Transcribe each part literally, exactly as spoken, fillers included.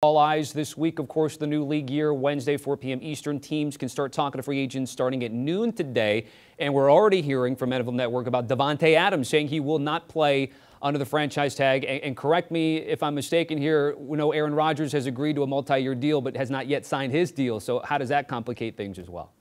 All eyes this week, of course, the new league year. Wednesday, four p m Eastern, teams can start talking to free agents starting at noon today. And we're already hearing from N F L Network about Davante Adams saying he will not play under the franchise tag. And, and correct me if I'm mistaken here, we know Aaron Rodgers has agreed to a multi-year deal but has not yet signed his deal. So how does that complicate things as well?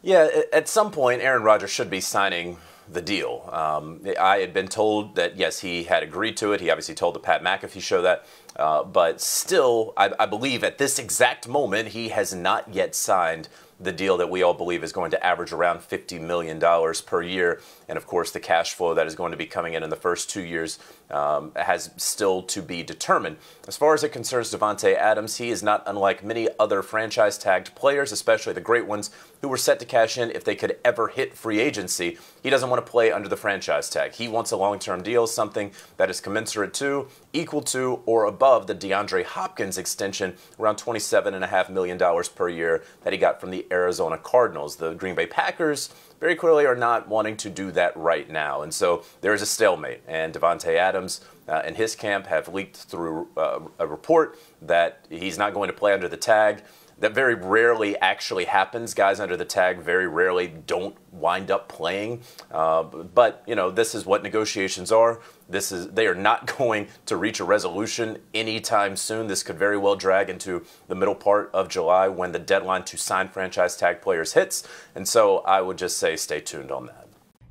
Yeah, at some point, Aaron Rodgers should be signing the deal. Um, I had been told that, yes, he had agreed to it. He obviously told the Pat McAfee show that. Uh, but still, I, I believe at this exact moment, he has not yet signed the deal that we all believe is going to average around fifty million dollars per year. And, of course, the cash flow that is going to be coming in in the first two years um, has still to be determined. As far as it concerns Davante Adams, he is not unlike many other franchise-tagged players, especially the great ones, who were set to cash in if they could ever hit free agency. He doesn't want to play under the franchise tag. He wants a long-term deal, something that is commensurate to, equal to, or above the DeAndre Hopkins extension, around twenty-seven point five million dollars per year that he got from the Arizona Cardinals. The Green Bay Packers very clearly are not wanting to do that right now. And so there is a stalemate. And Davante Adams uh, and his camp have leaked through uh, a report that he's not going to play under the tag. That very rarely actually happens. Guys under the tag very rarely don't wind up playing. Uh, but, you know, this is what negotiations are. This is they are not going to reach a resolution anytime soon. This could very well drag into the middle part of July when the deadline to sign franchise tag players hits. And so I would just say stay tuned on that.